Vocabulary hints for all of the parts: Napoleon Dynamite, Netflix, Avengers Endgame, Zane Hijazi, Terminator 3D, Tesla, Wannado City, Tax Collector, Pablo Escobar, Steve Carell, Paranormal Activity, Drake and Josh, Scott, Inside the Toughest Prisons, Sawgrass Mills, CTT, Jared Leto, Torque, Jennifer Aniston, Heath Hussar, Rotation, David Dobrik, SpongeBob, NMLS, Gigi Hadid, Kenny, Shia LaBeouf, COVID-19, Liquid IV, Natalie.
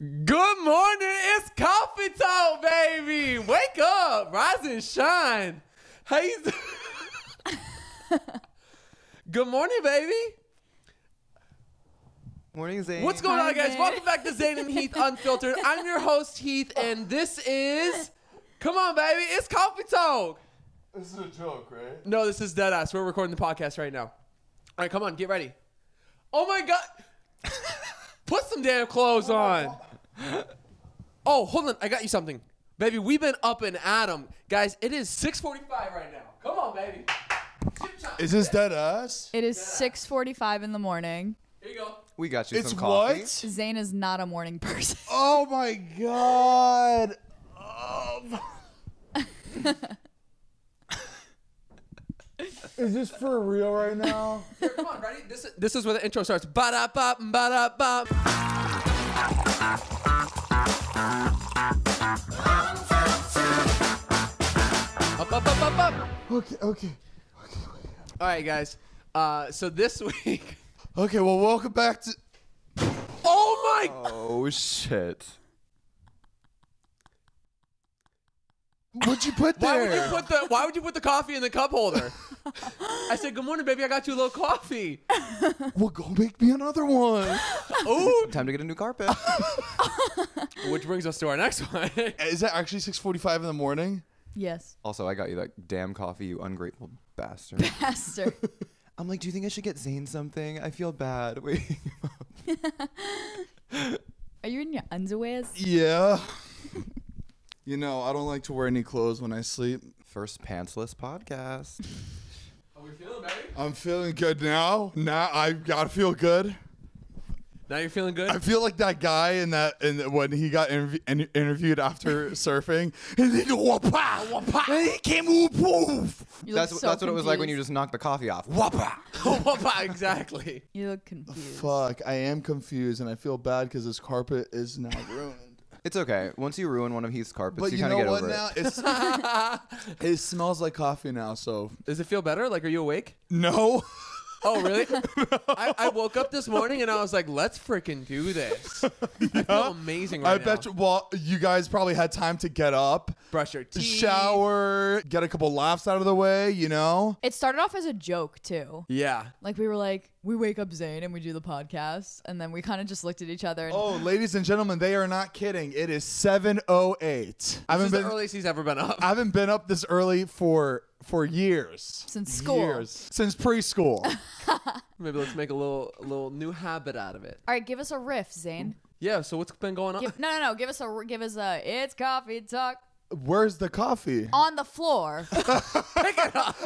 Good morning, it's coffee talk, baby. Wake up, rise and shine. Hey, good morning, baby. Morning, Zane. What's going on, guys? Welcome back to Zane and Heath Unfiltered. I'm your host, Heath, and this is, come on, baby, it's coffee talk. This is a joke, right? No, this is deadass. We're recording the podcast right now. All right, come on, get ready. Oh my God. Put some damn clothes on. Oh, hold on. I got you something. Baby, we've been up and at 'em. Guys, it is 6:45 right now. Come on, baby. Is this dead ass? It is 6:45 in the morning. Here you go. We got you some coffee. What? Zane is not a morning person. Oh, my God. Is this for real right now? Here, come on, ready? This is where the intro starts. Ba da ba ba da ba. Up up up up up. Okay. All right, guys. So this week. Okay, well, welcome back to. Oh my. Oh shit. What'd you put there? Why would you put the coffee in the cup holder? I said, good morning, baby. I got you a little coffee. Well, go make me another one. Oh, time to get a new carpet. Which brings us to our next one. Is that actually 6:45 in the morning? Yes. Also, I got you that damn coffee, you ungrateful bastard. Bastard. I'm like, do you think I should get Zane something? I feel bad waking up. Are you in your underwears? Yeah. You know, I don't like to wear any clothes when I sleep. First pantsless podcast. How we feeling, baby? I'm feeling good now. Now I gotta feel good. Now you're feeling good? I feel like that guy when he got interviewed after surfing. And he go, wah-pah, wah-pah. And he came, whoop, woof. That's what it was like when you just knocked the coffee off. Wah-pah. Wah-pah, exactly. You look confused. Fuck, I am confused, and I feel bad because this carpet is now ruined. It's okay. Once you ruin one of Heath's carpets, but you kind of get over now? It. It smells like coffee now, so. Does it feel better? Like, are you awake? No. Oh, really? No. I woke up this morning and I was like, let's freaking do this. Yeah. I feel amazing right now. I bet you, well, you guys probably had time to get up. Brush your teeth. Shower. Get a couple laughs out of the way, you know? It started off as a joke, too. Yeah. Like, we were like, we wake up Zane and we do the podcast, and then we kind of just looked at each other. And oh, ladies and gentlemen, they are not kidding. It is 7:08. This is the earliest he's ever been up. I haven't been up this early for years. Since school. Years. Since preschool. Maybe let's make a little new habit out of it. All right, give us a riff, Zane. Yeah. So what's been going on? No. Give us a. It's coffee talk. Where's the coffee? On the floor. Pick it up.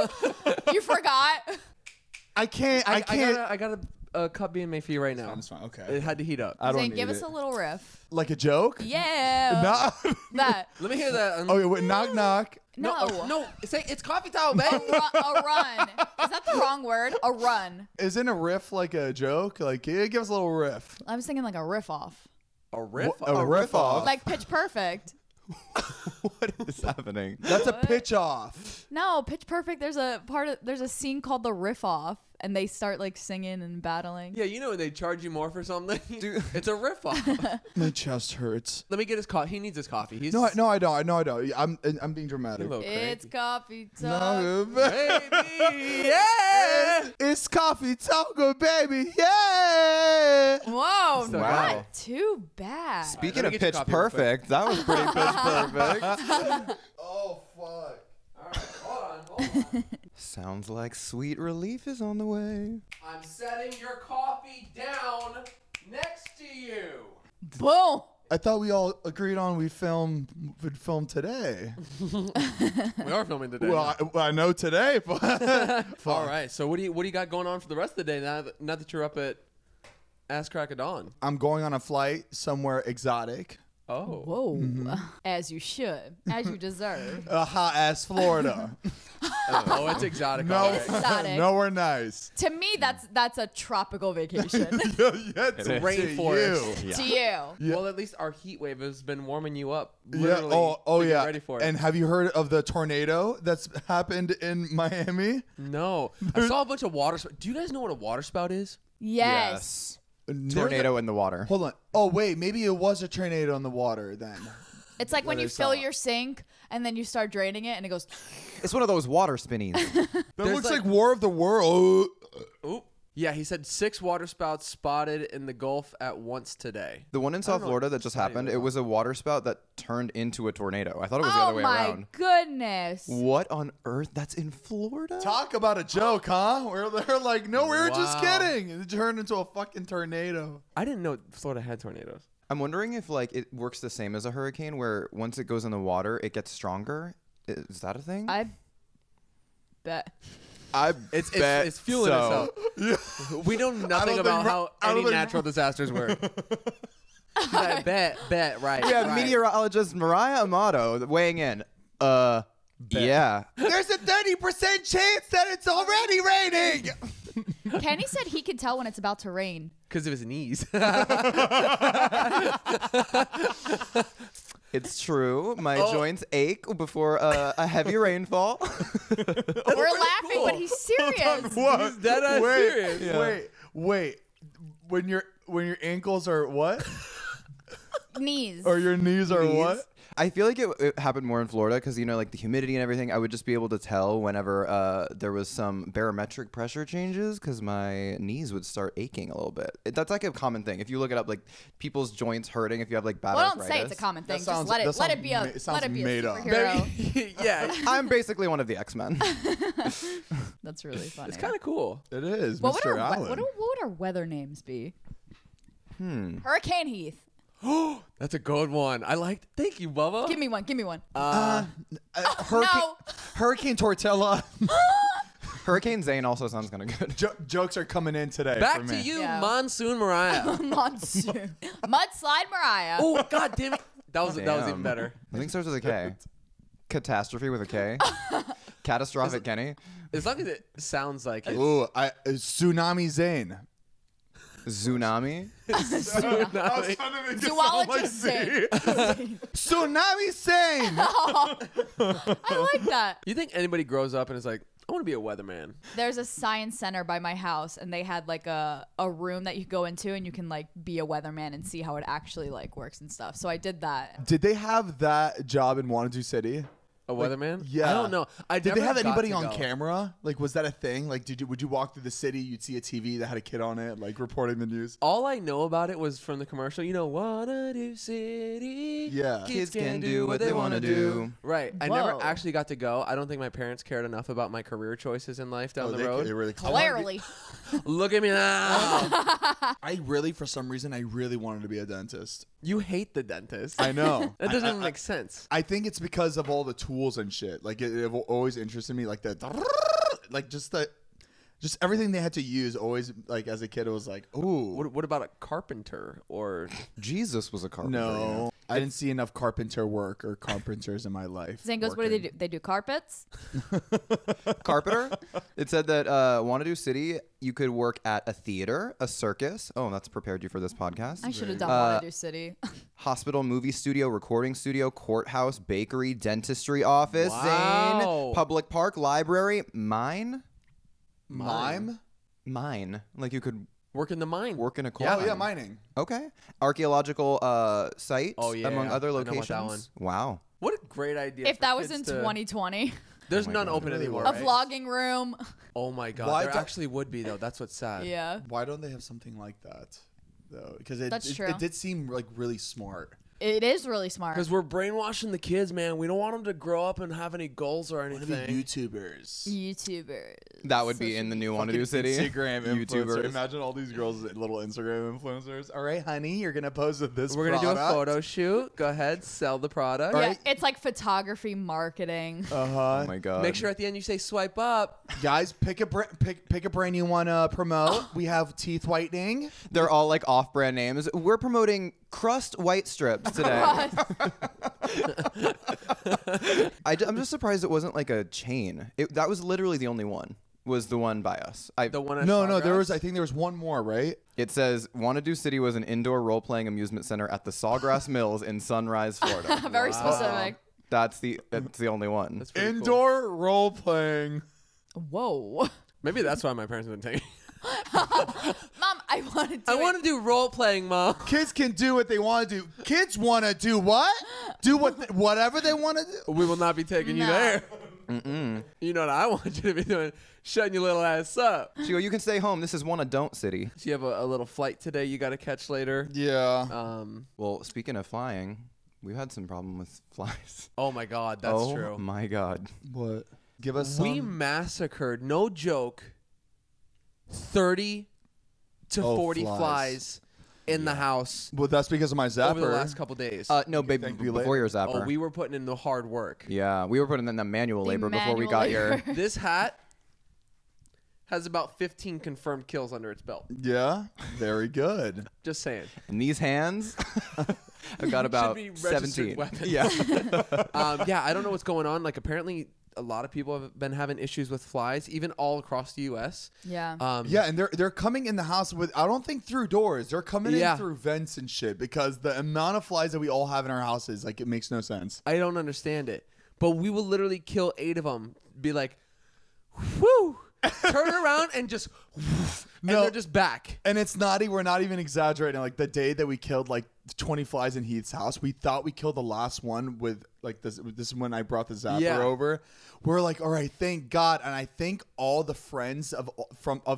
You forgot. I can't. I got a cup being made for you right now. It's fine. Okay. It had to heat up. I don't need it. Give us a little riff. Like a joke? Yeah. That. Let me hear that. Oh, okay, wait. Knock, knock. No. Say it's coffee time, babe. A run. Is that the wrong word? A run. Isn't a riff like a joke? Like, yeah, give us a little riff. I was thinking like a riff off. A riff? A riff off? Like Pitch Perfect. What is happening? That's a pitch off. No, Pitch Perfect. There's a scene called the riff off, and they start like singing and battling. Yeah, you know when they charge you more for something. Dude, it's a riff off. My chest hurts. Let me get his coffee. He needs his coffee. He's No, I don't. I'm being dramatic. It's coffee time, baby. Yeah. It's coffee taco, baby. Yeah. Whoa, so not too bad. Speaking of Pitch Perfect, that was pretty Pitch Perfect. Oh fuck. All right, hold on. Sounds like sweet relief is on the way. I'm setting your coffee down next to you. Boom. I thought we all agreed on we'd film today. We are filming today. Well, I know today, but all right. So what do you got going on for the rest of the day now that you're up at ass crack of dawn? I'm going on a flight somewhere exotic. Oh. Whoa. Mm-hmm. As you should. As you deserve. A hot ass Florida. Oh, it's exotic. No, right. Exotic. Nowhere nice. To me, that's a tropical vacation. It's rainforest. To you. Yeah. Well, at least our heat wave has been warming you up. Literally, yeah. Oh yeah. Ready for it. And have you heard of the tornado that's happened in Miami? No. I saw a bunch of water. Do you guys know what a waterspout is? Yes. Tornado in the water. Hold on. Oh, wait. Maybe it was a tornado in the water then. It's like when you fill your sink and then you start draining it and it goes. It's one of those water spinnies. That looks like War of the World. Oh. Yeah, he said 6 water spouts spotted in the Gulf at once today. The one in South Florida that just happened, it was a water spout that turned into a tornado. I thought it was the other way around. Oh my goodness. What on earth? That's in Florida? Talk about a joke, huh? Where they're like, no, we're just kidding. It turned into a fucking tornado. I didn't know Florida had tornadoes. I'm wondering if like it works the same as a hurricane where once it goes in the water, it gets stronger. Is that a thing? I bet. It's fueling us up. We know nothing about how any natural disasters work. I bet, right. We have meteorologist Mariah Amato weighing in. Yeah. There's a 30% chance that it's already raining. Kenny said he could tell when it's about to rain. Because of his knees. It's true. My joints ache before a heavy rainfall. We're laughing, but he's serious. He's dead ass serious. Yeah. Wait. When your ankles are what? Knees. Or your knees are what? I feel like it happened more in Florida because, you know, like the humidity and everything. I would just be able to tell whenever there was some barometric pressure changes because my knees would start aching a little bit. That's like a common thing. If you look it up, like people's joints hurting if you have like bad arthritis. Well, don't say it's a common thing. Just let it be made up. Yeah. I'm basically one of the X-Men. That's really funny. It's kind of cool. It is. What would our weather names be? Hurricane Heath. Oh, that's a good one. Thank you, Bubba. Give me one. Hurricane Tortilla. Hurricane Zane also sounds kind of good. Jokes are coming in today. Back to you, Monsoon Mariah. Monsoon. Mudslide Mariah. Oh, God damn it. That was even better. I think it starts with a K. Catastrophe with a K. Catastrophic Kenny. As long as it sounds like it. Ooh, Tsunami Zane. Tsunami? Tsunami. Zoologist Zane. Tsunami Zane. I like that. You think anybody grows up and is like, I want to be a weatherman? There's a science center by my house, and they had like a room that you go into, and you can like be a weatherman and see how it actually like works and stuff. So I did that. Did they have that job in Wannado City? A weatherman? Like, yeah. I don't know. Did they have anybody on camera? Like, was that a thing? Like, would you walk through the city, you'd see a TV that had a kid on it, like, reporting the news? All I know about it was from the commercial. You know, Wannado City. Yeah. Kids can do what they want to do. Right. Whoa. I never actually got to go. I don't think my parents cared enough about my career choices in life down the road. They really clearly. Look at me now. For some reason, I really wanted to be a dentist. You hate the dentist. I know. That doesn't make sense. I think it's because of all the tools and shit. Like it always interested me. Like that. Like just everything they had to use. Always like as a kid, it was like, ooh. What about a carpenter or? Jesus was a carpenter. No, I didn't see enough carpenter work or carpenters in my life. Zane goes, what do they do? They do carpets. Carpenter. It said that Wannado City. You could work at a theater, a circus. Oh, that's prepared you for this podcast. I should have done Wannado City. Hospital, movie studio, recording studio, courthouse, bakery, dentistry office, Zane, public park, library, mine. Mime? Mine. Like you could work in the mine. Work in a coal mine. Yeah, mining. Okay. Archaeological site, among other locations. I know about that one. Wow. What a great idea. If that was in 2020. There's none open anymore. A vlogging room. Oh my God. There actually would be though. That's what's sad. Yeah. Why don't they have something like that though? Because it did seem like really smart. It is really smart. Because we're brainwashing the kids, man. We don't want them to grow up and have any goals or anything. YouTubers. That would be in the new Wannado City. Instagram YouTubers. Imagine all these girls, little Instagram influencers. All right, honey, you're going to pose with this product. We're going to do a photo shoot. Go ahead. Sell the product. Yeah, it's like photography marketing. Oh my God. Make sure at the end you say swipe up. Guys, pick a brand you want to promote. We have teeth whitening. They're all like off-brand names. We're promoting Crust White Strips today. I'm just surprised it wasn't like a chain. That was literally the only one. Was the one by us? I think there was one more, right? It says Wannado City was an indoor role-playing amusement center at the Sawgrass Mills in Sunrise, Florida. Very specific. That's the only one. That's indoor role-playing. Whoa. Maybe that's why my parents didn't take me. Mom, I want to do role playing, Mom. Kids can do what they want to do. Kids want to do what? Do what? Whatever they want to do. We will not be taking you there. Mm-mm. You know what I want you to be doing? Shutting your little ass up. She go, you can stay home. This is Wannado City. So you have a little flight today you got to catch later. Yeah. Well, speaking of flying, we've had some problem with flies. Oh, my God. That's true. Oh, my God. What? Give us some. We massacred, no joke, 30 to 40 flies in the house. Well, that's because of my zapper. Over the last couple days. No, baby, before your zapper. Oh, we were putting in the hard work. Yeah, we were putting in the manual labor before we got here. This hat has about 15 confirmed kills under its belt. Yeah, very good. Just saying. And these hands, I've got about 17. Weapons. Yeah. Yeah, I don't know what's going on. Like, apparently, a lot of people have been having issues with flies, even all across the U.S. Yeah. Yeah, and they're coming in the house with, I don't think through doors. They're coming in through vents and shit, because the amount of flies that we all have in our houses, like, it makes no sense. I don't understand it. But we will literally kill 8 of them, be like, whew, turn around and just, whoosh, no, and they're just back. And it's not, we're not even exaggerating. Like, the day that we killed, like, 20 flies in Heath's house, we thought we killed the last one with, like, this is when I brought the zapper over. We're like, all right, thank God. And I think all the friends of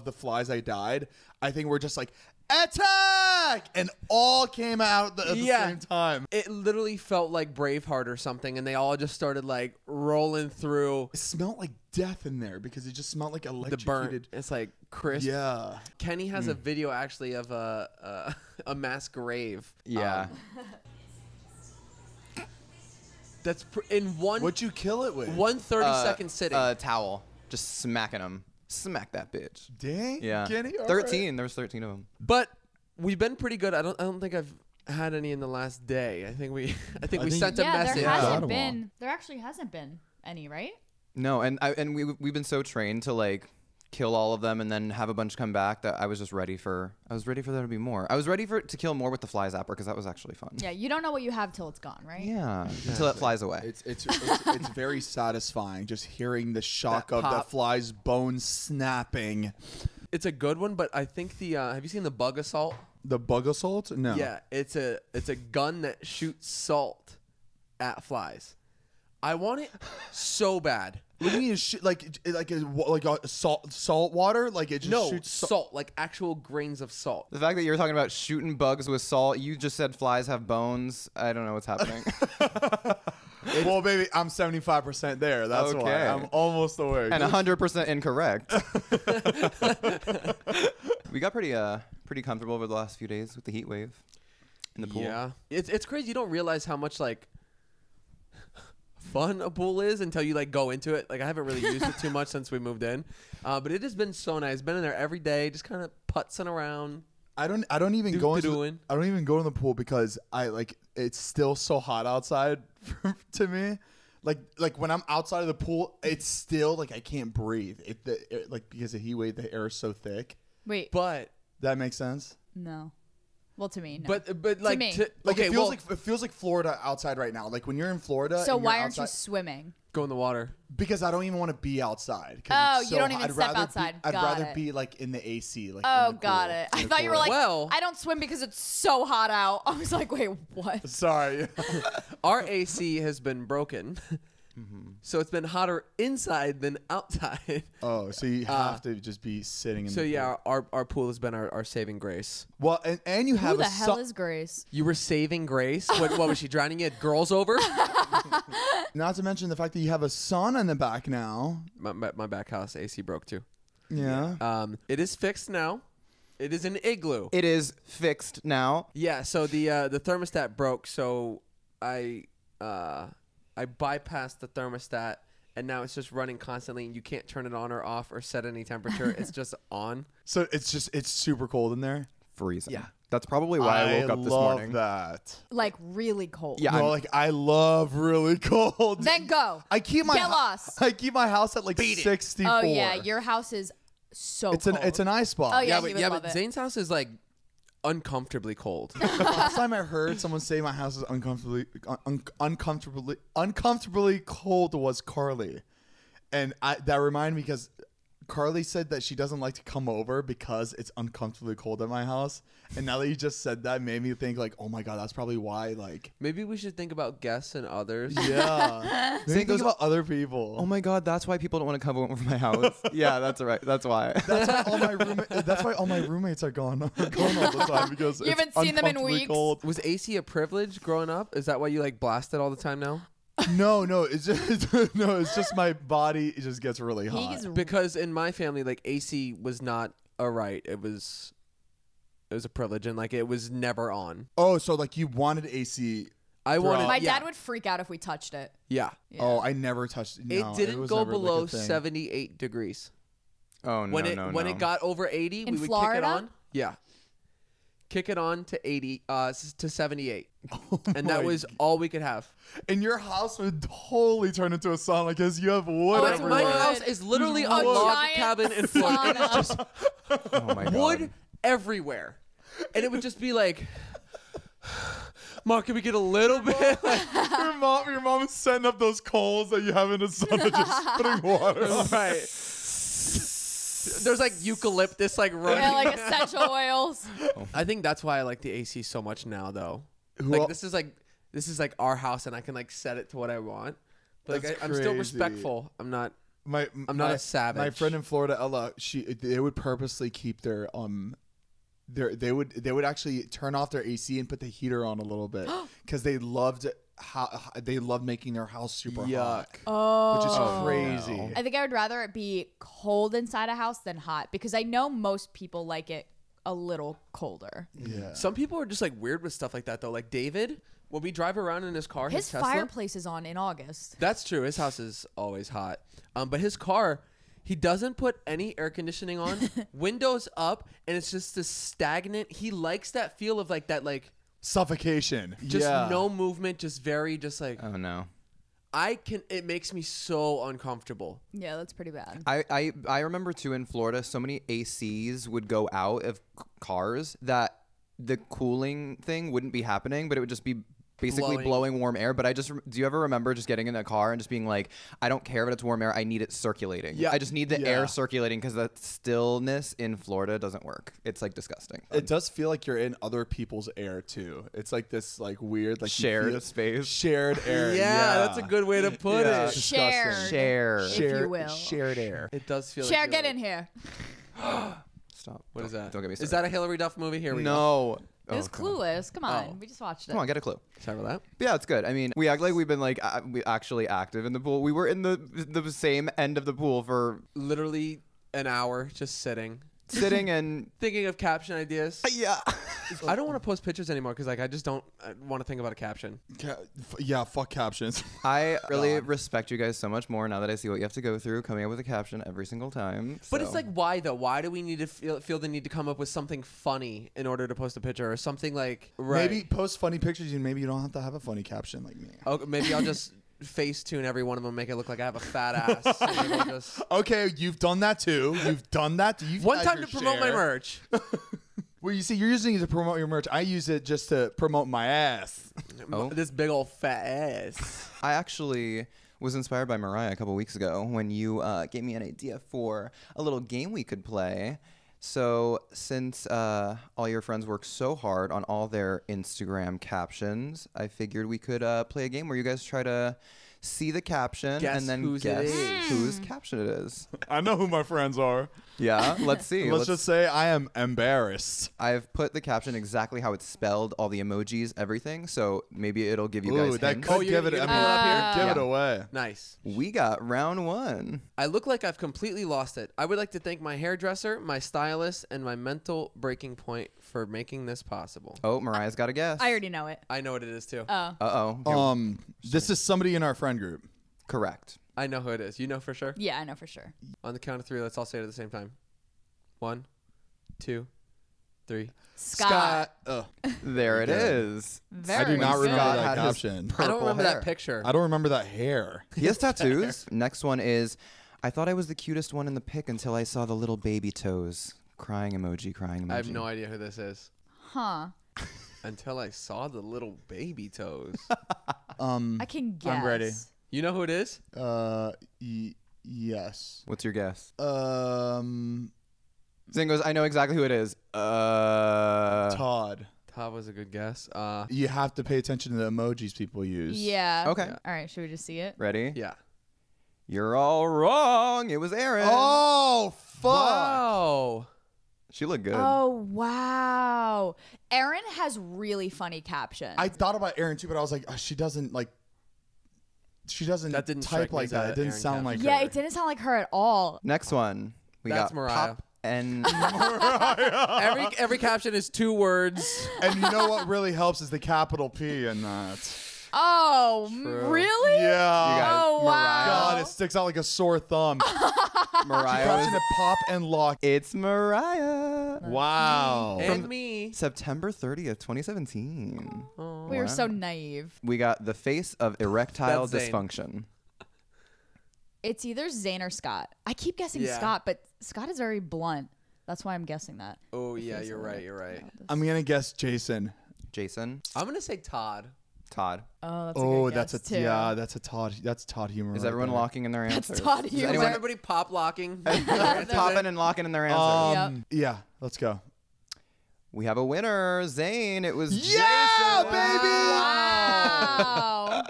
the flies I died, I think we're just like, attack! And all came out at the same time. It literally felt like Braveheart or something, and they all just started, like, rolling through. It smelled like death in there, because it just smelled like electrocuted. The burn. It's like crisp. Yeah. Kenny has a video, actually, of a mass grave. Yeah. That's in one. What'd you kill it with? 1 30-second sitting. A towel. Just smacking him. Smack that bitch. Dang. Yeah. Kenny, 13. Right. There was 13 of them. But we've been pretty good. I don't think I've had any in the last day. I think we sent a message. There actually hasn't been any, right? No, and we've been so trained to, like, kill all of them and then have a bunch come back that I was ready for there to be more. I was ready to kill more with the fly zapper, because that was actually fun. Yeah, you don't know what you have till it's gone, right? Yeah, exactly. Until it flies away. It's very satisfying just hearing the shock of the fly's bone snapping. It's a good one, but I think the have you seen the bug assault? The bug assault? No. Yeah, it's a gun that shoots salt at flies. I want it so bad. What do you mean? Like a salt water? Like it just shoots salt, like actual grains of salt. The fact that you're talking about shooting bugs with salt, you just said flies have bones. I don't know what's happening. Well, baby, I'm 75% there. That's okay. Why I'm almost aware. And 100% incorrect. We got pretty comfortable over the last few days with the heat wave in the pool. Yeah, it's crazy. You don't realize how much, like, fun a pool is until you, like, go into it. Like, I haven't really used it too much since we moved in, but it has been so nice. Been in there every day, just kind of putzing around. I don't even go in the pool, because I, like, it's still so hot outside to me. Like when I'm outside of the pool, it's still like I can't breathe. Like, because the heat wave, the air is so thick. Wait, but that makes sense. No. Well, to me, no. But like, to me. Like, okay, it feels like Florida outside right now. Like, when you're in Florida. So why aren't you swimming? Go in the water. Because I don't even want to be outside. Oh, so you don't even step outside. I'd rather be like in the AC. Like, oh, got it. I thought you were like, well, I don't swim because it's so hot out. I was like, wait, what? Sorry. Our AC has been broken. Mm-hmm. So it's been hotter inside than outside. Oh, so you have to just be sitting in the pool. So yeah, our pool has been our saving grace. Well, and you have a... Who the hell is Grace? You were saving Grace? What was she drowning? You had girls over? Not to mention the fact that you have a sauna in the back now. My back house AC broke too. Yeah. It is fixed now. It is an igloo. It is fixed now. Yeah, so the thermostat broke, so I bypassed the thermostat, and now it's just running constantly, and you can't turn it on or off or set any temperature. It's just on. So it's super cold in there? Freezing. Yeah. That's probably why I woke up this morning. I love that. Like, really cold. Yeah. No, like, I love really cold. Then go. Get lost. I keep my house at like 64. Oh, yeah. Your house is so cold. It's an ice box. Oh, yeah, but Zane's house is like uncomfortably cold. Last time I heard someone say my house is uncomfortably cold was Carly, and that reminded me, because Carly said that she doesn't like to come over because it's uncomfortably cold at my house. And now that you just said that, made me think like, oh my God, that's probably why. Like, maybe we should think about guests and others. Yeah. Maybe think about other people. Oh my God, that's why people don't want to come over my house. Yeah, that's right. That's why. That's why all my roommates are gone all the time because you haven't seen them in weeks. Cold. Was AC a privilege growing up? Is that why you like blasted all the time now? No, it's just my body. It just gets really hot. Because in my family, like AC was not a right. It was a privilege, and like it was never on. Oh, so like you wanted AC? My dad would freak out if we touched it. Yeah. Oh, I never touched it. No, it didn't go below like 78 degrees. Oh no! When it got over 80, in we would Florida? Kick it on. Yeah. Kick it on to 78. Oh, and that was all we could have. And your house would totally turn into a sauna because you have wood everywhere. My house is literally a log cabin in Florida. Just oh my God. Wood everywhere. And it would just be like, Mom, can we get a little bit? Your mom is setting up those coals that you have in the sauna, just putting water on. Right. There's like eucalyptus like running. Yeah, like essential oils. I think that's why I like the AC so much now though. Well, like this is like our house and I can like set it to what I want. But like I'm still respectful. I'm not a savage. My friend in Florida, Ella, they would purposely keep their they would actually turn off their AC and put the heater on a little bit because they love making their house super hot. Oh, which is crazy. No. I think I would rather it be cold inside a house than hot because I know most people like it a little colder. Yeah. Some people are just like weird with stuff like that though. Like David, when we drive around in his car, his Tesla, fireplace is on in August. That's true. His house is always hot. But his car, he doesn't put any air conditioning on, windows up, and it's just this stagnant. He likes that feel of like that like suffocation, just no movement, just like, oh no, it makes me so uncomfortable. Yeah, that's pretty bad. I remember too in Florida, so many ACs would go out of cars that the cooling thing wouldn't be happening, but it would just be basically blowing warm air. But do you ever remember just getting in a car and just being like, I don't care if it's warm air, I need it circulating. Yeah, I just need the air circulating because the stillness in Florida doesn't work. It's like disgusting. It does feel like you're in other people's air too. It's like this like weird like shared space, shared air. Yeah, that's a good way to put it. Shared, if you will. Shared air. It does feel. Share, like get in here. Stop. What is that? Don't get me started. Is that a Hillary Duff movie? Here we go. No. It was Clueless. Come on. We just watched it. Come on, get a clue. Sorry about that. But yeah, it's good. I mean, we act like we've been like actually active in the pool. We were in the same end of the pool for literally an hour just sitting and thinking of caption ideas. Yeah. I don't want to post pictures anymore because like I just don't want to think about a caption. Yeah, fuck captions. I really respect you guys so much more now that I see what you have to go through coming up with a caption every single time. But it's like, why though? Why do we need to feel the need to come up with something funny in order to post a picture or something like? Right. Maybe post funny pictures and maybe you don't have to have a funny caption like me. Okay, maybe I'll just Facetune every one of them, make it look like I have a fat ass. Okay, you've done that too. You've done that. You've one time to promote my merch. Well, you see, you're using it to promote your merch. I use it just to promote my ass. Oh. This big old fat ass. I actually was inspired by Mariah a couple weeks ago when you gave me an idea for a little game we could play. So since all your friends work so hard on all their Instagram captions, I figured we could play a game where you guys try to see the caption and then guess whose caption it is. I know who my friends are. Yeah, let's see. Let's just say I am embarrassed. I've put the caption exactly how it's spelled, all the emojis, everything. So maybe it'll give you guys hints. Oh, give it away. Nice. We got round one. I look like I've completely lost it. I would like to thank my hairdresser, my stylist, and my mental breaking point for making this possible. Oh, Mariah's got a guess. I already know it. I know what it is too. Oh. Uh-oh. This is somebody in our friend group. Correct. I know who it is. You know for sure? Yeah, I know for sure. On the count of three, let's all say it at the same time. 1, 2, 3. Scott. There it is. I do not remember that caption. I don't remember that picture. I don't remember that hair. He has tattoos. Next one is, I thought I was the cutest one in the pic until I saw the little baby toes. Crying emoji, crying emoji. I have no idea who this is. Huh. Until I saw the little baby toes. I can guess. I'm ready. You know who it is? Yes. What's your guess? Zane goes, I know exactly who it is. Todd. Todd was a good guess. You have to pay attention to the emojis people use. Yeah. Okay. Yeah. All right. Should we just see it? Ready? Yeah. You're all wrong. It was Erin. Oh, fuck. Wow. She looked good. Oh, wow. Erin has really funny captions. I thought about Erin too, but I was like, oh, she doesn't like. She doesn't type like that. It didn't sound like her. Yeah, it didn't sound like her at all. Next one. We got Mariah. Pop and Mariah. Every caption is 2 words. And you know what really helps is the capital P in that. Oh, true. Really? Yeah. Oh, wow. God, it sticks out like a sore thumb. Mariah. She goes into pop and lock. It's Mariah. Wow. And from me. September 30th, 2017. Oh. We were so naive. We got the face of erectile dysfunction. It's either Zane or Scott. I keep guessing Scott, but Scott is very blunt. That's why I'm guessing that. Oh, yeah, you're right. You're right. I'm going to guess Jason. Jason. I'm going to say Todd. Todd. Oh, that's a good guess too. Yeah, that's a Todd. That's Todd humor. Is everyone locking in their answers? That's Todd humor. Is everybody pop locking? Popping and locking in their answers. Yeah, let's go. We have a winner, Zane. It was Jason. Wow, baby. Wow.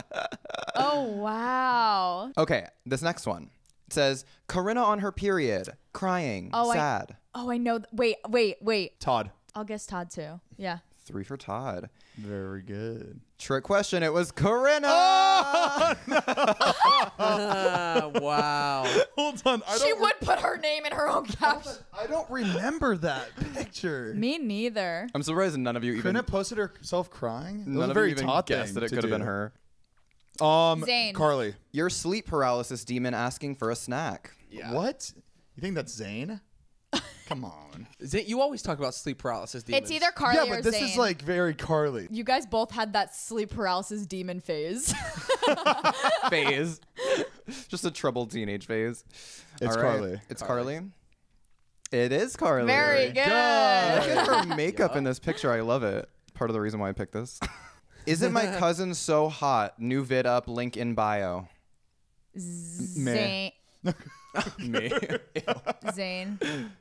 Oh wow. Okay, this next one. It says Corinna on her period, crying, sad. I know. Wait. Todd. I'll guess Todd too. Yeah. 3 for Todd. Very good. Trick question. It was Corinna. Oh, no. Wow. Hold on. She would put her name in her own caption. I don't remember that picture. Me neither. I'm surprised none of you even. Corinna posted herself crying. None of you even guessed that it could have been her. Zane. Carly. Your sleep paralysis demon asking for a snack. Yeah. What? You think that's Zane? Come on. Zane, you always talk about sleep paralysis demons. It's either Carly or Zane. Yeah, but this is like very Carly. You guys both had that sleep paralysis demon phase. Phase. Just a troubled teenage phase. It's Carly. It's Carly. It is Carly. Very good. Look at her makeup in this picture. I love it. Part of the reason why I picked this. Isn't my cousin so hot? New vid up. Link in bio. Zane. Me. Zane.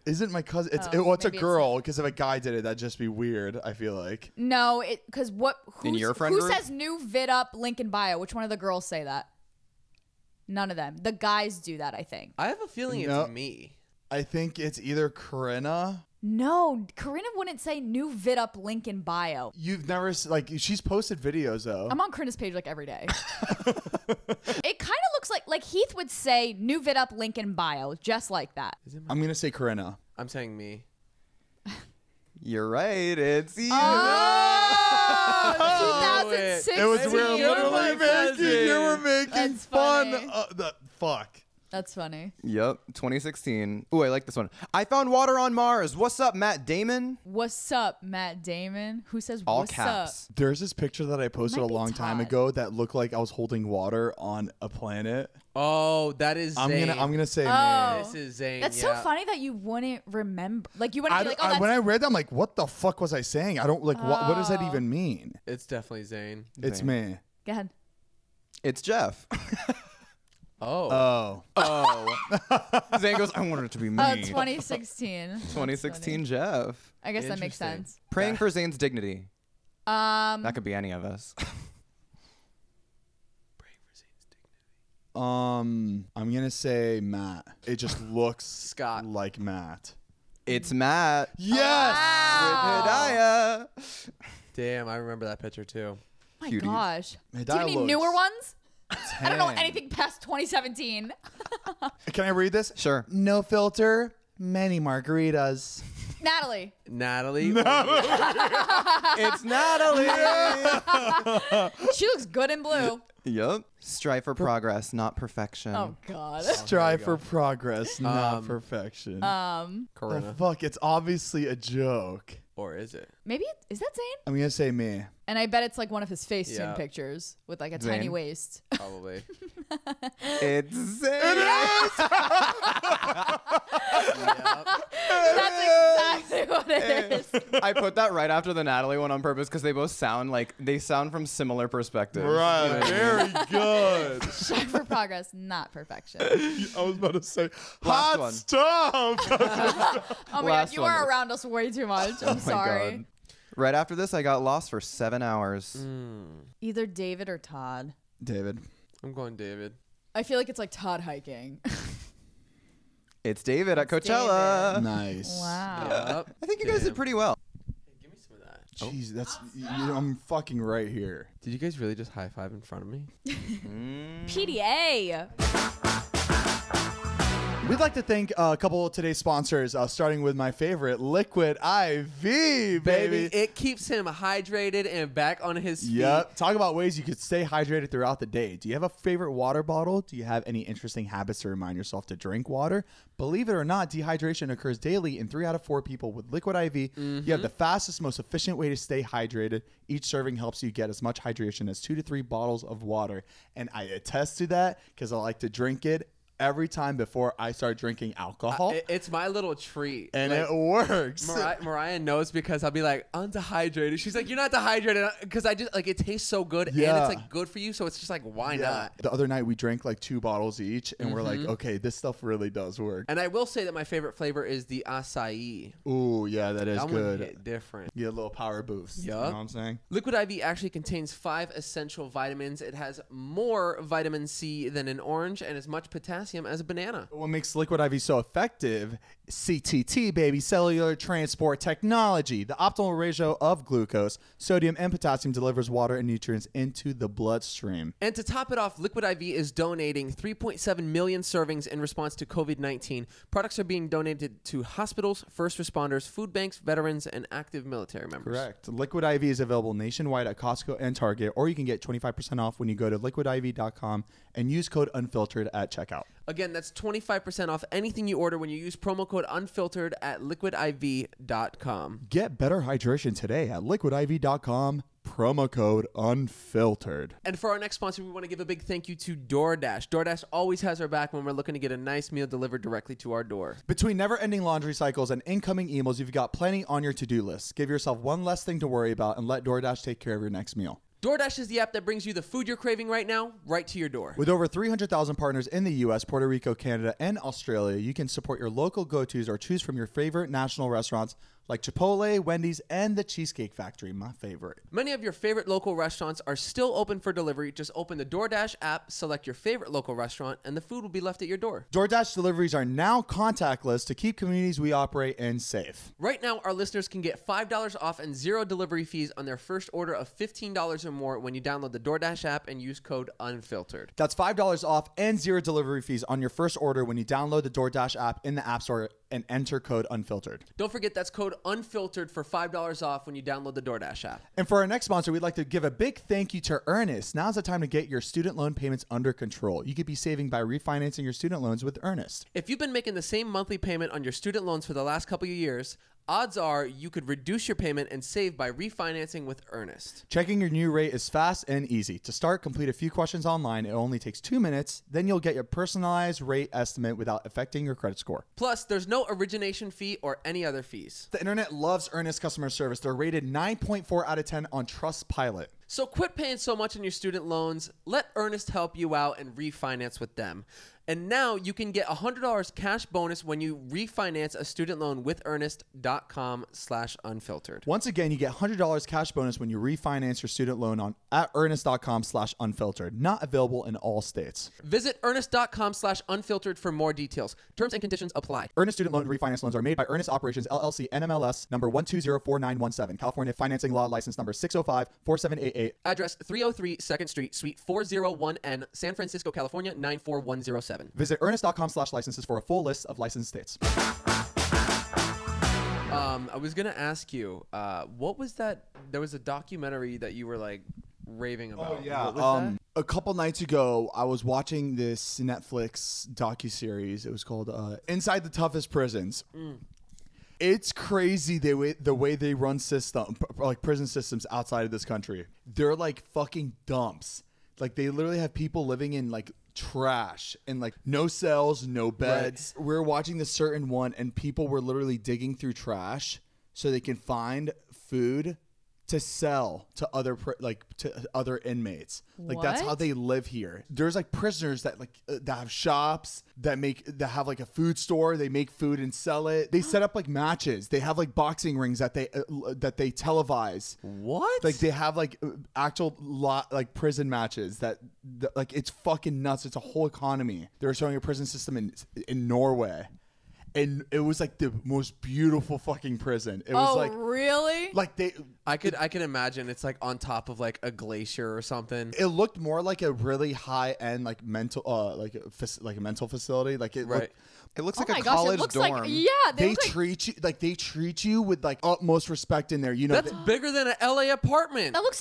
Isn't my cousin? It's a girl. Because if a guy did it, that'd just be weird. I feel like. No, because in your friend group? Says new vid up link in bio? Which one of the girls say that? None of them. The guys do that, I think. I have a feeling it's me. I think it's either Corinna. No, Corinna wouldn't say new vid up link in bio. You've never, like, she's posted videos though. I'm on Corinna's page like every day. It kind of looks like Heath would say new vid up link in bio, just like that. I'm going to say Corinna. I'm saying me. You're right. It's you. Oh, 2016. It was you were making fun of the fuck. That's funny. Yep. 2016. Ooh, I like this one. I found water on Mars. What's up, Matt Damon? What's up, Matt Damon? Who says all what's caps? Up? There's this picture that I posted a long time ago that looked like I was holding water on a planet. Oh, that is Zane. I'm gonna say me. This is Zane. That's so funny that you wouldn't remember. Like you wouldn't be like, oh, when I read that, I'm like, what the fuck was I saying? I don't like. What does that even mean? It's definitely Zane. It's me. Go ahead. It's Jeff. Oh. Zane goes, I wanted it to be me. 2016. 2016 Jeff. I guess that makes sense. Praying for Zane's dignity. That could be any of us. Praying for Zane's dignity. I'm going to say Matt. It just looks Scott like Matt. It's Matt. Yes. Wow. With Hidayah. Damn, I remember that picture too. Oh my gosh. Hidayah. Do you have any newer ones? I don't know anything past 2017. Can I read this? Sure. No filter, many margaritas. Natalie. It's Natalie. She looks good in blue. Yep. Strive for progress, not perfection. Oh God. Strive for progress, not perfection. Corinna. The fuck, it's obviously a joke. Or is it? Maybe is that Zane? I'm gonna say me. And I bet it's like one of his face tune pictures with like a tiny waist. Probably. It's Zane. It is! Yep. That's exactly what what it is. I put that right after the Natalie one on purpose because they both sound like they sound from similar perspectives. Right. Very good. Check for progress, not perfection. I was about to say hot stuff. Oh my God, you are around us way too much. I'm sorry. God. Right after this, I got lost for 7 hours. Mm. Either David or Todd. David. I'm going David. I feel like it's like Todd hiking. It's David at Coachella. David. Nice. Wow. Yeah. I think you guys did pretty well. Hey, give me some of that. Jeez, that's I'm fucking right here. Did you guys really just high five in front of me? PDA. We'd like to thank a couple of today's sponsors, starting with my favorite, Liquid IV, baby. It keeps him hydrated and back on his feet. Yep. Talk about ways you could stay hydrated throughout the day. Do you have a favorite water bottle? Do you have any interesting habits to remind yourself to drink water? Believe it or not, dehydration occurs daily in 3 out of 4 people with Liquid IV. You have the fastest, most efficient way to stay hydrated. Each serving helps you get as much hydration as 2 to 3 bottles of water. And I attest to that because I like to drink it every time before I start drinking alcohol. It's my little treat. And like, it works. Mariah knows because I'll be like, I'm dehydrated. She's like, you're not dehydrated. Because I just, like, it tastes so good and it's like good for you. So it's just like, why not? The other night we drank like 2 bottles each and we're like, okay, this stuff really does work. And I will say that my favorite flavor is the acai. Ooh, yeah, that is good. That one hit different. You get a little power boost. Yep. You know what I'm saying? Liquid IV actually contains 5 essential vitamins. It has more vitamin C than an orange and as much potassium as a banana. What makes Liquid IV so effective? CTT, baby, cellular transport technology. The optimal ratio of glucose, sodium, and potassium delivers water and nutrients into the bloodstream. And to top it off, Liquid IV is donating 3.7 million servings in response to COVID-19. Products are being donated to hospitals, first responders, food banks, veterans, and active military members. Correct. Liquid IV is available nationwide at Costco and Target, or you can get 25% off when you go to liquidiv.com and use code UNFILTERED at checkout. Again, that's 25% off anything you order when you use promo code UNFILTERED at liquidiv.com. Get better hydration today at liquidiv.com. Promo code UNFILTERED. And for our next sponsor, we want to give a big thank you to DoorDash. DoorDash always has our back when we're looking to get a nice meal delivered directly to our door. Between never-ending laundry cycles and incoming emails, you've got plenty on your to-do list. Give yourself one less thing to worry about and let DoorDash take care of your next meal. DoorDash is the app that brings you the food you're craving right now, right to your door. With over 300,000 partners in the U.S., Puerto Rico, Canada, and Australia, you can support your local go-tos or choose from your favorite national restaurants like Chipotle, Wendy's, and the Cheesecake Factory, my favorite. Many of your favorite local restaurants are still open for delivery. Just open the DoorDash app, select your favorite local restaurant, and the food will be left at your door. DoorDash deliveries are now contactless to keep communities we operate in safe. Right now, our listeners can get $5 off and 0 delivery fees on their first order of $15 or more when you download the DoorDash app and use code UNFILTERED. That's $5 off and 0 delivery fees on your first order when you download the DoorDash app in the App Store and enter code UNFILTERED. Don't forget, that's code UNFILTERED for $5 off when you download the DoorDash app. And for our next sponsor, we'd like to give a big thank you to Earnest. Now's the time to get your student loan payments under control. You could be saving by refinancing your student loans with Earnest. If you've been making the same monthly payment on your student loans for the last couple of years, odds are you could reduce your payment and save by refinancing with Earnest. Checking your new rate is fast and easy. To start, complete a few questions online. It only takes 2 minutes. Then you'll get your personalized rate estimate without affecting your credit score. Plus, there's no origination fee or any other fees. The internet loves Earnest customer service. They're rated 9.4 out of 10 on Trustpilot. So quit paying so much on your student loans. Let Earnest help you out and refinance with them. And now you can get $100 cash bonus when you refinance a student loan with Earnest.com/unfiltered. Once again, you get $100 cash bonus when you refinance your student loan at Earnest.com/unfiltered. Not available in all states. Visit Earnest.com/unfiltered for more details. Terms and conditions apply. Earnest student loan refinance loans are made by Earnest Operations, LLC, NMLS number 1204917. California Financing Law License number 6054788. Address 303 2nd Street, Suite 401N, San Francisco, California, 94107. Visit earnest.com/licenses for a full list of licensed states. I was going to ask you, what was that? There was a documentary that you were like raving about. Oh, yeah. What was that? A couple nights ago, I was watching this Netflix docuseries. It was called Inside the Toughest Prisons. It's crazy the way they run prison systems outside of this country. They're like fucking dumps. Like they literally have people living in like trash and like no cells, no beds. Right. We were watching this certain one and people were literally digging through trash so they can find food to sell to other other inmates. Like that's how they live here. There's like prisoners that that have shops that have like a food store. They make food and sell it. They set up like matches. They have like boxing rings that they televise. What? Like they have like actual like prison matches that like it's fucking nuts. It's a whole economy. They were showing a prison system in Norway. And it was like the most beautiful fucking prison. It was like, really? Like I can imagine it's like on top of like a glacier or something. It looked more like a really high end like mental like a mental facility. Like it looks like a college dorm. Like, yeah, they treat you with like utmost respect in there. You know, that's bigger than an LA apartment. That looks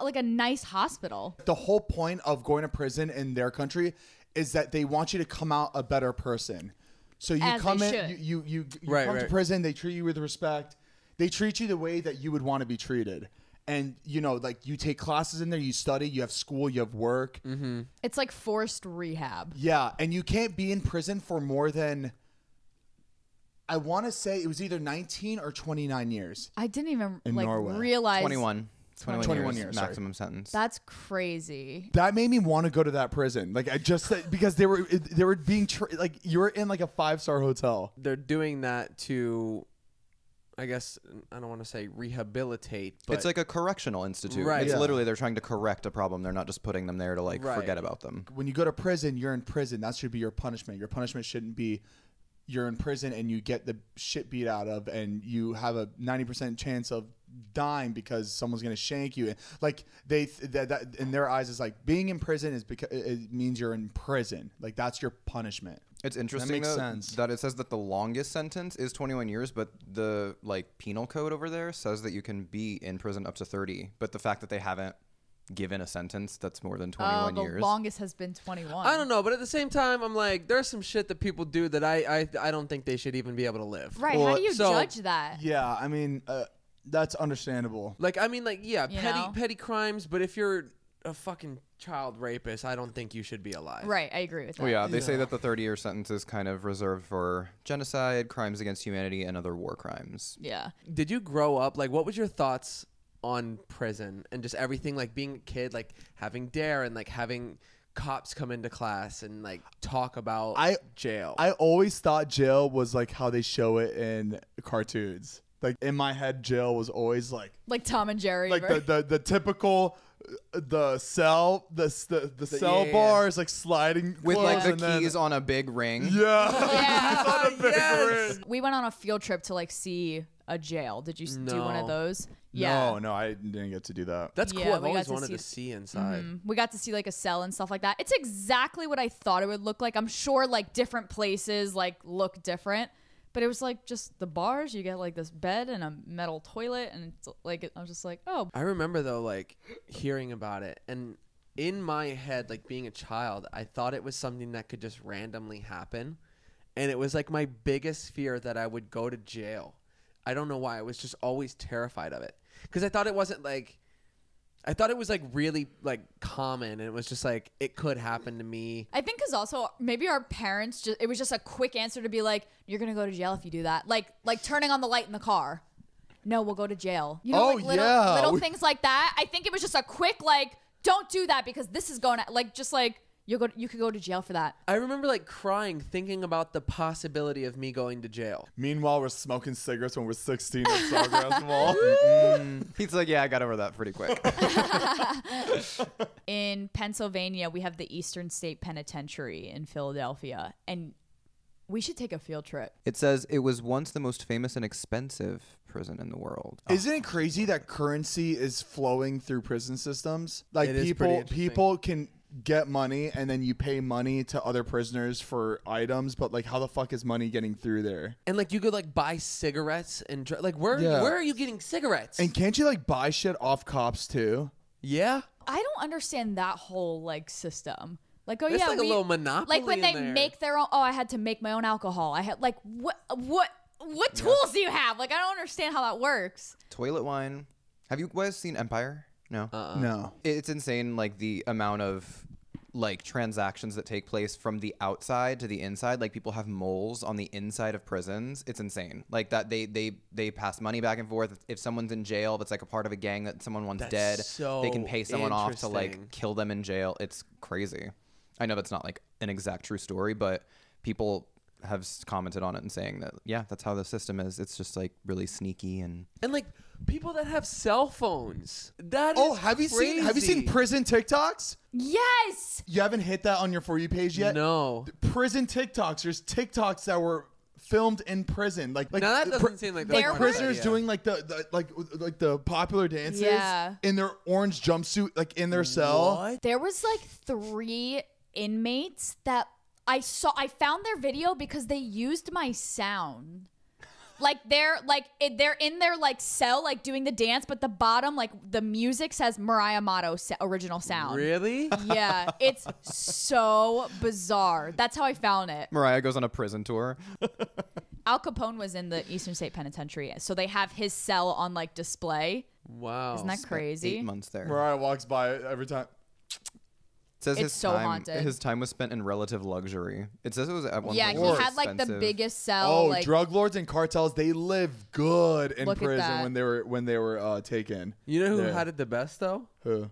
like a nice hospital. The whole point of going to prison in their country is that they want you to come out a better person. So you come in, you come to prison, they treat you with respect. They treat you the way that you would want to be treated. And, you know, like you take classes in there, you study, you have school, you have work. Mm-hmm. It's like forced rehab. Yeah. And you can't be in prison for more than, I want to say it was either 19 or 29 years. I didn't even realize. 21. 21 years maximum sentence. That's crazy. That made me want to go to that prison. Like I just said, because they were being like you were in like a 5-star hotel. They're doing that to, I guess I don't want to say rehabilitate, but it's like a correctional institute. Right. It's literally they're trying to correct a problem. They're not just putting them there to like forget about them. When you go to prison, you're in prison. That should be your punishment. Your punishment shouldn't be you're in prison and you get the shit beat out of and you have a 90% chance of dying because someone's going to shank you. And like that in their eyes is like being in prison is because it means you're in prison. Like that's your punishment. It's interesting that, that it says that the longest sentence is 21 years, but the like penal code over there says that you can be in prison up to 30. But the fact that they haven't given a sentence that's more than 21 years. The longest has been 21. I don't know, but at the same time, I'm like, there's some shit that people do that I don't think they should even be able to live. Right, well, how do you judge that? Yeah, I mean, that's understandable. Like, I mean, like, yeah, petty crimes, but if you're a fucking child rapist, I don't think you should be alive. Right, I agree with that. Well, yeah, they say that the 30-year sentence is kind of reserved for genocide, crimes against humanity, and other war crimes. Yeah. Did you grow up, like, what was your thoughts on prison and just everything, like being a kid, like having DARE and like having cops come into class and like talk about jail? I always thought jail was like how they show it in cartoons. Like in my head, jail was always like Tom and Jerry, like right? the typical the cell bars like sliding with like the keys on a big ring. Yeah. Yes. We went on a field trip to like see a jail. Did you do one of those? Yeah. No, I didn't get to do that. That's cool. I've always wanted to see inside. We got to see like a cell and stuff like that. It's exactly what I thought it would look like. I'm sure like different places like look different, but it was like just the bars. You get like this bed and a metal toilet, and it's like I was just like, oh. I remember though, like hearing about it, and in my head, like being a child, I thought it was something that could just randomly happen, and it was like my biggest fear that I would go to jail. I don't know why. I was just always terrified of it because I thought it wasn't like, I thought it was like really like common, and it was just like it could happen to me. I think because also maybe our parents just, it was just a quick answer to be like, you're gonna go to jail if you do that. Like turning on the light in the car. No, we'll go to jail. You know, like little things like that. I think it was just a quick like, don't do that because this is going to like just like. You could go to jail for that. I remember like crying, thinking about the possibility of me going to jail. Meanwhile, we're smoking cigarettes when we're 16 at Sawgrass Mall. He's like, yeah, I got over that pretty quick. In Pennsylvania, we have the Eastern State Penitentiary in Philadelphia, and we should take a field trip. It says it was once the most famous and expensive prison in the world. Isn't it crazy that currency is flowing through prison systems? Like people can get money and then you pay money to other prisoners for items, but like how the fuck is money getting through there? And like you could like buy cigarettes and like where are you getting cigarettes? And can't you like buy shit off cops too? Yeah, I don't understand that whole like system. Like oh, that's yeah, like a little monopoly. Like when they make their own. Oh, I had to make my own alcohol. I had like what tools do you have? Like I don't understand how that works. Toilet wine. Have you guys seen Empire? No. No. It's insane, like the amount of like transactions that take place from the outside to the inside. Like people have moles on the inside of prisons. It's insane. Like that they pass money back and forth. If someone's in jail, that's like a part of a gang that someone wants dead, so they can pay someone off to like kill them in jail. It's crazy. I know that's not like an exact true story, but people have commented on it and saying that, yeah, that's how the system is. It's just like really sneaky and like people that have cell phones. That is have you seen prison TikToks? Yes. You haven't hit that on your For You page yet? No. Prison TikToks. There's TikToks that were filmed in prison. Like now that doesn't seem like the prisoners doing like the popular dances in their orange jumpsuit, like in their cell. What? There was like 3 inmates that I found their video because they used my sound. Like they're in their like cell, like doing the dance, but the bottom, like the music says Mariah Amato original sound. Really? Yeah. It's so bizarre. That's how I found it. Mariah goes on a prison tour. Al Capone was in the Eastern State Penitentiary, so they have his cell on like display. Wow. Isn't that crazy? Spent 8 months there. Mariah walks by every time. It says his time was spent in relative luxury. It says it was at one point. Yeah, he had like the biggest cell. Oh, like, drug lords and cartels, they live good in prison when they were taken. You know who had it the best though? Who?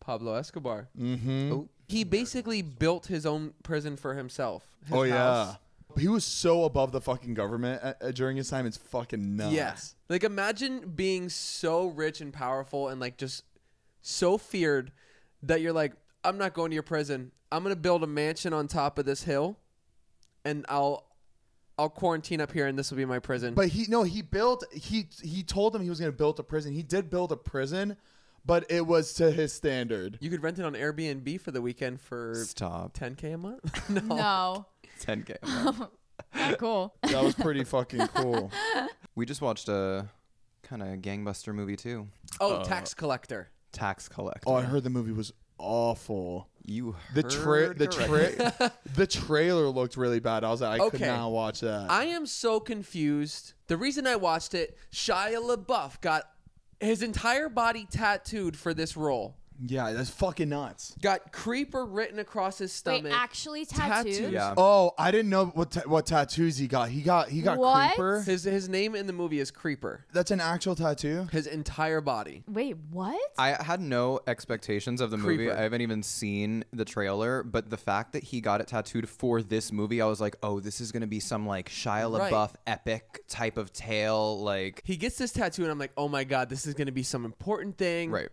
Pablo Escobar. Mm-hmm. Oh. He basically built his own prison for himself. His house. He was so above the fucking government during his time. It's fucking nuts. Yeah. Like imagine being so rich and powerful and like just so feared that you're like, I'm not going to your prison. I'm going to build a mansion on top of this hill and I'll quarantine up here and this will be my prison. But he told them he was going to build a prison. He did build a prison, but it was to his standard. You could rent it on Airbnb for the weekend for $10K a month? No. $10K a month. Not cool. That was pretty fucking cool. We just watched a kind of gangbuster movie too. Oh, Tax Collector. Tax Collector. Oh, I heard the movie was awful. You heard the trailer looked really bad. I was like, I could not watch that. I am so confused. The reason I watched it, Shia LaBeouf got his entire body tattooed for this role. Yeah, that's fucking nuts. Got creeper written across his stomach. Wait, actually tattooed? Yeah. Oh, I didn't know what tattoos he got. He got creeper. His name in the movie is Creeper. That's an actual tattoo? His entire body. Wait, what? I had no expectations of the movie. I haven't even seen the trailer, but the fact that he got it tattooed for this movie, I was like, oh, this is going to be some like Shia LaBeouf epic type of tale. Like he gets this tattoo and I'm like, oh my God, this is going to be some important thing. Right.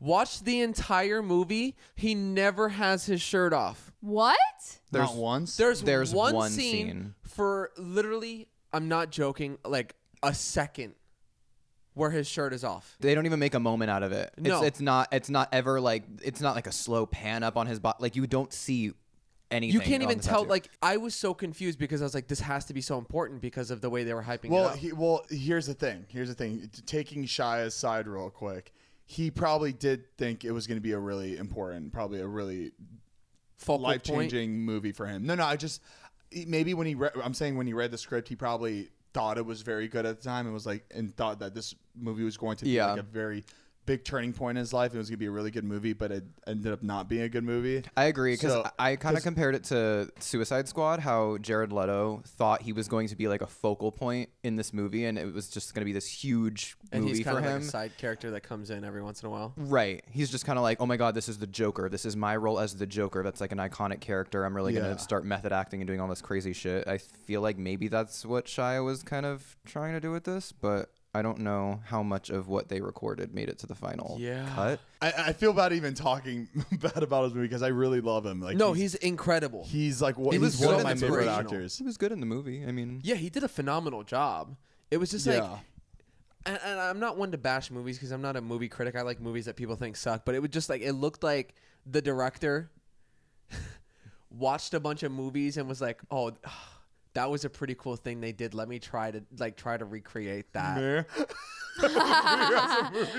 Watch the entire movie. He never has his shirt off. What? Not once? There's one scene for literally, I'm not joking, like a second where his shirt is off. They don't even make a moment out of it. No. It's not ever like, it's not like a slow pan up on his body. Like you don't see anything. You can't even tell. Like I was so confused because I was like, this has to be so important because of the way they were hyping it up. Well, here's the thing. Taking Shia's side real quick. He probably did think it was going to be a really important, probably a really life-changing movie for him. No, I just maybe when he read the script, he probably thought it was very good at the time and was like, and thought that this movie was going to be like a very big turning point in his life. It was going to be a really good movie, but it ended up not being a good movie. I agree, because I kind of compared it to Suicide Squad, how Jared Leto thought he was going to be like a focal point in this movie, and it was just going to be this huge movie for him. And he's kind of like a side character that comes in every once in a while. Right. He's just kind of like, oh my God, this is the Joker. This is my role as the Joker. That's like an iconic character. I'm really going to start method acting and doing all this crazy shit. I feel like maybe that's what Shia was kind of trying to do with this, but I don't know how much of what they recorded made it to the final cut. I feel bad even talking bad about his movie because I really love him. Like, no, he's incredible. He's like he's one of my favorite actors. He was good in the movie. I mean, yeah, he did a phenomenal job. It was just like, and I'm not one to bash movies because I'm not a movie critic. I like movies that people think suck, but it was just like it looked like the director watched a bunch of movies and was like, oh, that was a pretty cool thing they did. Let me try to recreate that.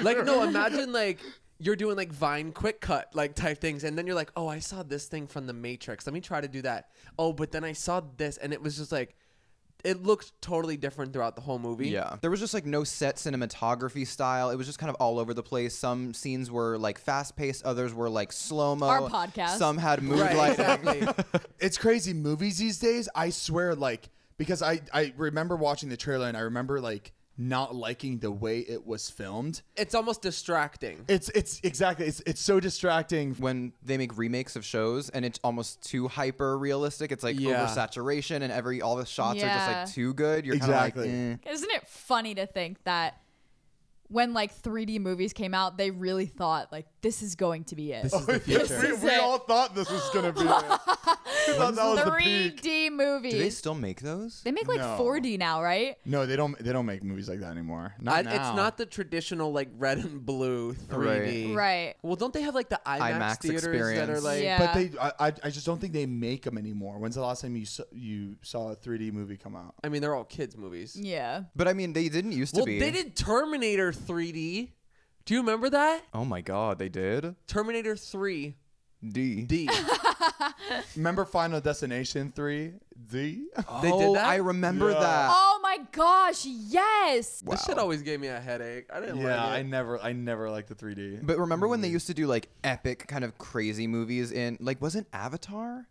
Like, no, imagine like you're doing like Vine quick cut like type things. And then you're like, oh, I saw this thing from The Matrix. Let me try to do that. Oh, but then I saw this. And it was just like, It looked totally different throughout the whole movie. Yeah. There was just like no set cinematography style. It was just kind of all over the place. Some scenes were like fast paced. Others were like slow-mo. Our podcast. Some had mood lighting. Exactly. It's crazy. Movies these days, I swear, like, because I remember watching the trailer and I remember like not liking the way it was filmed. It's almost distracting. It's exactly, it's so distracting. When they make remakes of shows and it's almost too hyper realistic, it's like oversaturation and all the shots are just like too good. You're kind of like, eh. Isn't it funny to think that when like 3D movies came out, they really thought like, this is going to be it. This is the future. We all thought this was going to be it. We thought that was 3D movies. Do they still make those? They make like 4D now, right? No, they don't make movies like that anymore. Not now. It's not the traditional like red and blue 3D. Right. Well, don't they have like the IMAX theaters experience. That are like? Yeah. But I just don't think they make them anymore. When's the last time you saw a 3D movie come out? I mean, they're all kids movies. Yeah. But I mean, they didn't used to be. Well, they did Terminator 3D. Do you remember that? Oh my God, they did? Terminator 3. D. Remember Final Destination 3D? Oh, they did that? I remember that. Oh my gosh, yes. Wow. This shit always gave me a headache. I didn't like it. Yeah, I never liked the 3D. But remember when they used to do like epic kind of crazy movies in like wasn't Avatar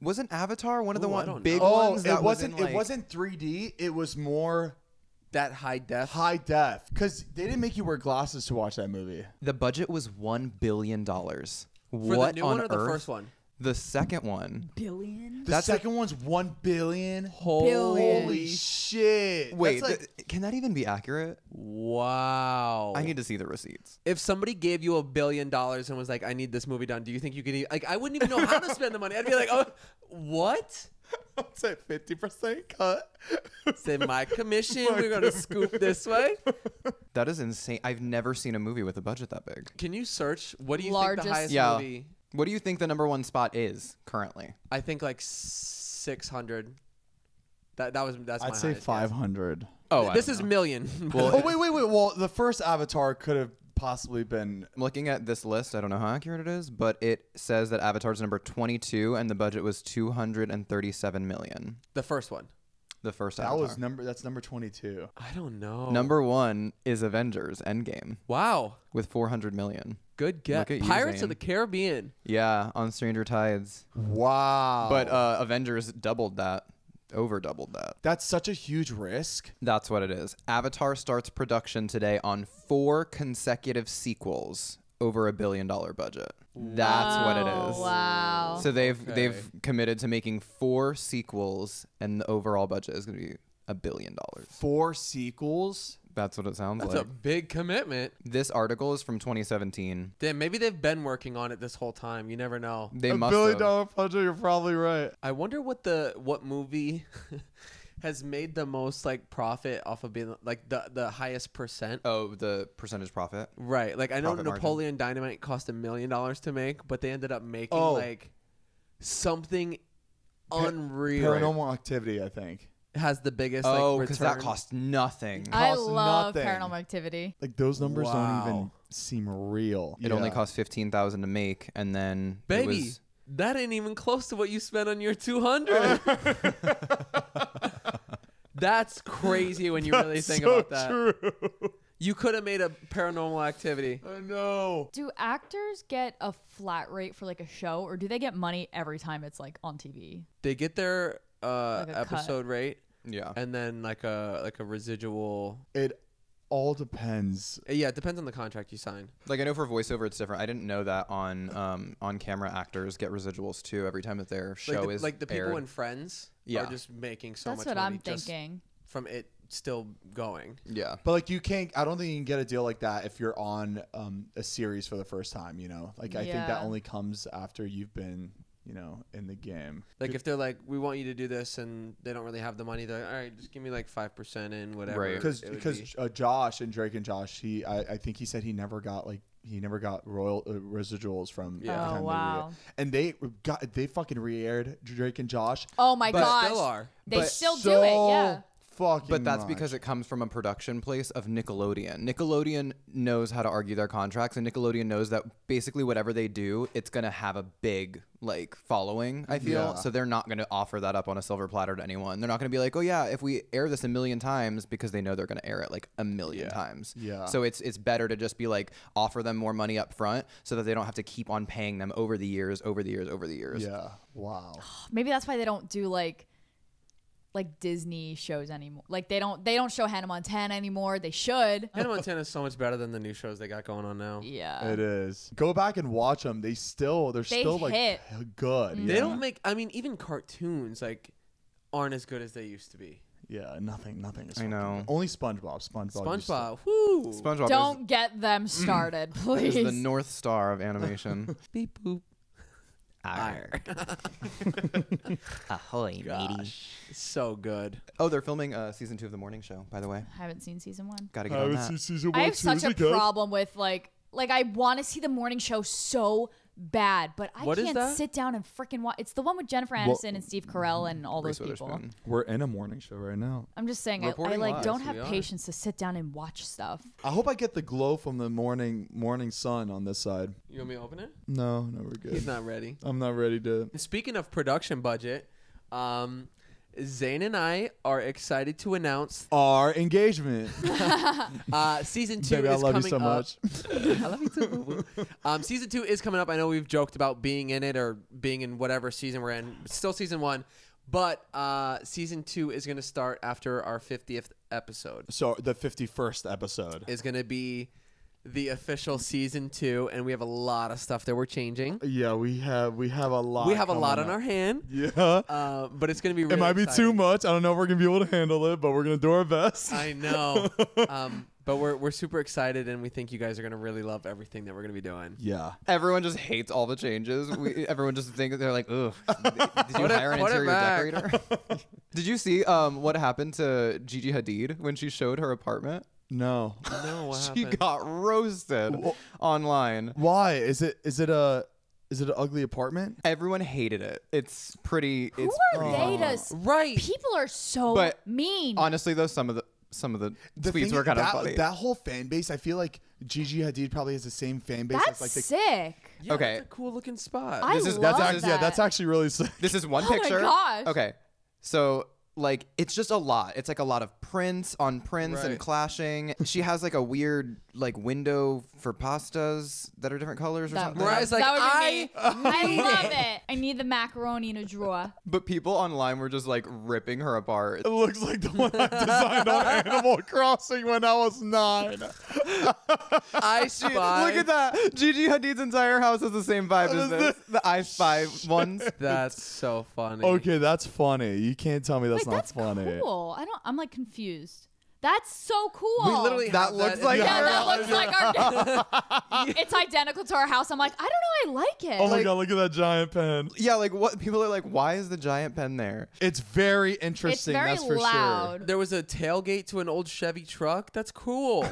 one of the big ones? That it wasn't 3D, it was more that high def. Because they didn't make you wear glasses to watch that movie. The budget was $1 billion. What the new one or the first one? The second one. Billion? The second one's $1 billion? Holy shit. Wait, can that even be accurate? Wow. I need to see the receipts. If somebody gave you $1 billion and was like, I need this movie done, do you think you could even, like, I wouldn't even know how to spend the money. I'd be like, oh, what? I'll say 50% cut. Say my commission. We're going to scoop this way. That is insane. I've never seen a movie with a budget that big. Can you search? What do you think the highest movie? What do you think the #1 spot is currently? I think like 600. That's I'd say 500. Guess. Oh, this is million. Well, oh, wait. Well, the first Avatar could have possibly been. Looking at this list, I don't know how accurate it is, but it says that Avatar's number 22 and the budget was $237 million. The first one. The first Avatar. That's number 22. I don't know. #1 is Avengers Endgame. Wow. With $400 million. Good guess. Pirates of the Caribbean. Yeah, on Stranger Tides. Wow. But Avengers doubled that. That's such a huge risk. That's what it is. Avatar starts production today on 4 consecutive sequels over $1 billion budget. That's what it is. Wow. So they've committed to making 4 sequels and the overall budget is going to be $1 billion. 4 sequels? That's what it sounds like. That's a big commitment. This article is from 2017. Damn, maybe they've been working on it this whole time. You never know. They must have. $1 billion budget, you're probably right. I wonder what movie has made the most like profit off of being like the highest percent. Oh, the percentage profit. Right. Like I know Napoleon Dynamite cost $1 million to make, but they ended up making like something unreal. Paranormal Activity, I think. Has the biggest like, because that cost nothing. I love Paranormal Activity. Like those numbers don't even seem real. It only cost $15,000 to make, and then baby, that ain't even close to what you spent on your 200. That's crazy when you really think about that. True. You could have made a Paranormal Activity. I know. Do actors get a flat rate for like a show, or do they get money every time it's like on TV? They get their like episode rate. Yeah. And then like a residual. It all depends. Yeah, it depends on the contract you sign. Like I know for voiceover it's different. I didn't know that on camera actors get residuals too every time that their show is like the people in Friends are just making so much money. That's what I'm thinking. From it still going. Yeah. But like you can't, I don't think you can get a deal like that if you're on a series for the first time, you know. Like I think that only comes after you've been, you know, in the game. Like if they're like, we want you to do this and they don't really have the money, they're like, all right, just give me like 5% and whatever. Right. Because Josh and Drake and Josh, I think he said he never got royal residuals from. Yeah. Oh, wow. And they fucking re-aired Drake and Josh. Oh my gosh. They still do it. Yeah. fucking But that's much. Because it comes from a production place of Nickelodeon. Nickelodeon knows how to argue their contracts, and Nickelodeon knows that basically whatever they do, it's going to have a big like following, I feel. Yeah. So they're not going to offer that up on a silver platter to anyone. They're not going to be like, oh yeah, if we air this a million times, because they know they're going to air it like a million times. Yeah. So it's better to just be like, offer them more money up front so that they don't have to keep on paying them over the years, over the years, over the years. Yeah. Wow. Maybe that's why they don't do like Disney shows anymore. Like they don't show Hannah Montana anymore. They should. Hannah Montana is so much better than the new shows they got going on now. Yeah, it is. Go back and watch them. They're still like good. They don't make. I mean, even cartoons like aren't as good as they used to be. Yeah, nothing is. I know. Only SpongeBob. SpongeBob. Woo. SpongeBob. Don't get them started, please. Is the North Star of animation. Beep boop. Arr. Ahoy, matey. So good. Oh, they're filming season 2 of The Morning Show, by the way. I haven't seen season 1. Gotta get on that. I haven't seen season 1. I have such a problem with like I want to see The Morning Show so bad, but I can't sit down and freaking watch. It's the one with Jennifer Aniston and Steve Carell and all those people. We're in a morning show right now. I'm just saying, I like don't have patience to sit down and watch stuff. I hope I get the glow from the morning sun on this side. You want me to open it? No, we're good. He's not ready. I'm not ready to. Speaking of production budget, Zane and I are excited to announce our engagement. Season 2 Baby, is coming up. I love you too. Season 2 is coming up. I know we've joked about being in it or being in whatever season we're in. It's still season 1, but season 2 is going to start after our 50th episode. So the 51st episode is going to be the official season 2, and we have a lot of stuff that we're changing. Yeah, we have a lot. We have a lot on our hand. Yeah, but it's gonna be. Really it might be exciting. Too much. I don't know if we're gonna be able to handle it, but we're gonna do our best. I know, but we're super excited, and we think you guys are gonna really love everything that we're gonna be doing. Yeah, everyone just hates all the changes. Everyone just thinks they're like, ugh. Did you hire an interior decorator? Did you see what happened to Gigi Hadid when she showed her apartment? No, what happened? She got roasted online. Why? Is it an ugly apartment? Everyone hated it. It's pretty. Who are they to? Right. People are so mean. Honestly, though, some of the tweets were kind of funny. That whole fan base, I feel like Gigi Hadid probably has the same fan base. That's like sick. Yeah, okay, that's a cool looking spot. I love that. Yeah, that's actually really sick. This is one picture. Oh my gosh. Okay, so. Like, it's just a lot. It's like a lot of prints on prints and clashing. She has like a weird like window for pastas that are different colors or something. Where I was like, I love it. I need the macaroni in a drawer. But people online were just like ripping her apart. It looks like the one I designed on Animal Crossing when I was 9. Look at that. Gigi Hadid's entire house has the same vibe as this. The I Spy ones. That's so funny. Okay, that's funny. You can't tell me that's that's not funny. Cool. I'm like confused. That's so cool. We literally that looks like our It's identical to our house. I'm like, I don't know, I like it. Oh my god, look at that giant pen. Yeah, like what people are like, why is the giant pen there? It's very interesting, that's for sure. There was a tailgate to an old Chevy truck. That's cool.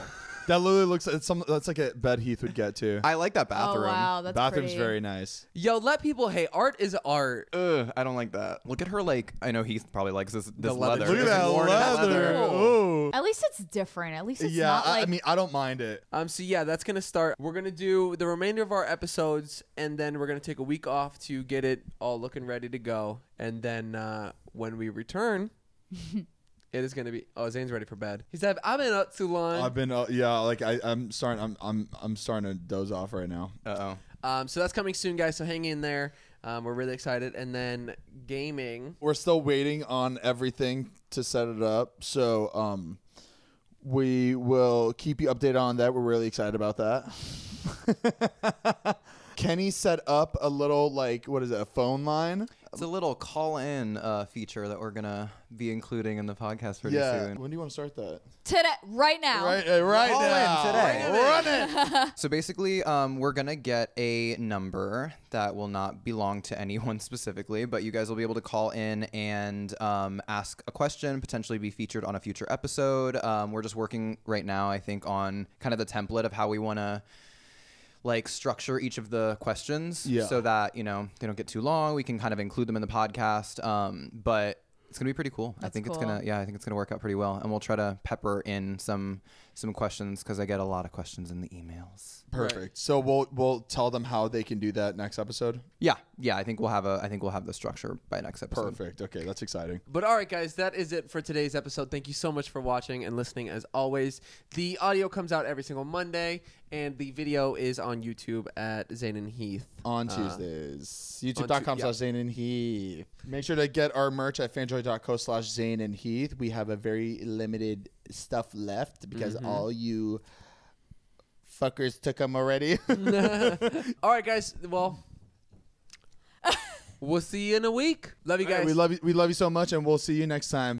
That literally looks like that's like a bed Heath would get to. I like that bathroom. Oh, wow, that's Bathroom's pretty. Very nice. Yo, let people hate. Art is art. Ugh, I don't like that. Look at her like, I know Heath probably likes this leather. Look at that leather. Cool. At least it's different. At least it's not like. I mean, I don't mind it. So yeah, that's going to start. We're going to do the remainder of our episodes, and then we're going to take a week off to get it all looking ready to go. And then when we return... It is gonna be. Oh, Zane's ready for bed. He said, "I've been up too long." I've been up. Yeah, like I'm starting to doze off right now. Uh-oh. So that's coming soon, guys. So hang in there. We're really excited. And then gaming. We're still waiting on everything to set it up. So we will keep you updated on that. We're really excited about that. Kenny set up a little like a phone line. It's a little call-in feature that we're gonna be including in the podcast pretty soon. When do you want to start that? Today, right now. Right now. Today. Run it. So basically, we're gonna get a number that will not belong to anyone specifically, but you guys will be able to call in and ask a question, potentially be featured on a future episode. We're just working right now, I think, on kind of the template of how we want to. Like structure each of the questions so that, you know, they don't get too long. We can kind of include them in the podcast. But It's gonna be pretty cool. I think it's gonna work out pretty well, and we'll try to pepper in some questions because I get a lot of questions in the emails. Perfect. Right. So we'll tell them how they can do that next episode. Yeah. I think we'll have the structure by next episode. Perfect. Okay, that's exciting. But all right, guys, that is it for today's episode. Thank you so much for watching and listening. As always, the audio comes out every single Monday, and the video is on YouTube at Zane and Heath on Tuesdays. YouTube.com/Zane and Heath. Make sure to get our merch at fanjoy.co/Zane and Heath. We have a very limited stuff left because all you fuckers took them already. All right, guys. Well, we'll see you in a week. Love you guys. Right, we love you so much, and we'll see you next time.